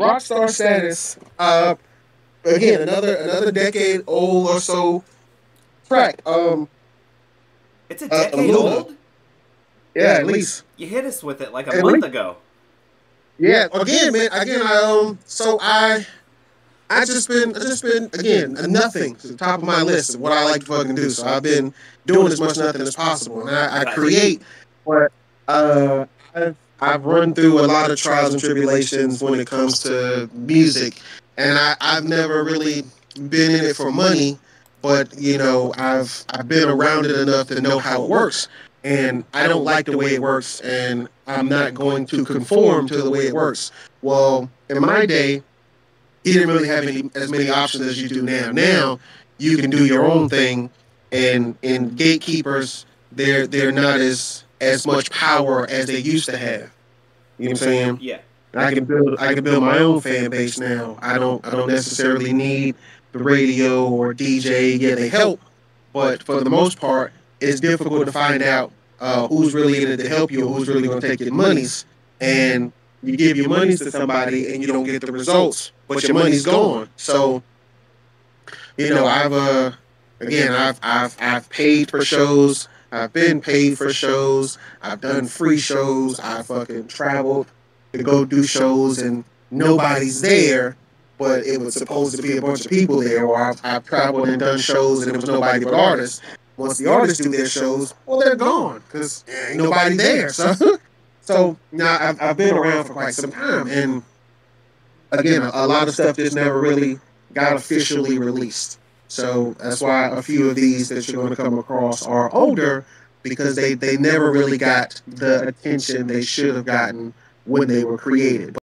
rock star status. Again, another decade old or so track. It's a decade old? Yeah, at least. You hit us with it like a month ago. Yeah, again, man. Again, I just been again nothing to the top of my list of what I like to fucking do. So I've been doing as much nothing as possible, and I create. But I've run through a lot of trials and tribulations when it comes to music, and I've never really been in it for money. But you know, I've been around it enough to know how it works. And I don't like the way it works, and I'm not going to conform to the way it works. Well, in my day, you didn't really have as many options as you do now. Now, you can do your own thing, and gatekeepers, they're not as much power as they used to have. You know what I'm saying? Yeah. I can build my own fan base now. I don't necessarily need the radio or DJ. Yeah, they help, but for the most part, it's difficult to find out who's really in it to help you or who's really going to take your monies. And you give your monies to somebody and you don't get the results, but your money's gone. So, you know, I've paid for shows. I've been paid for shows. I've done free shows. I fucking traveled to go do shows and nobody's there, but it was supposed to be a bunch of people there. Or I've traveled and done shows and there was nobody but artists. Once the artists do their shows, well, they're gone because ain't nobody there. So now I've been around for quite some time, and again, a lot of stuff just never really got officially released. So that's why a few of these that you're going to come across are older, because they never really got the attention they should have gotten when they were created.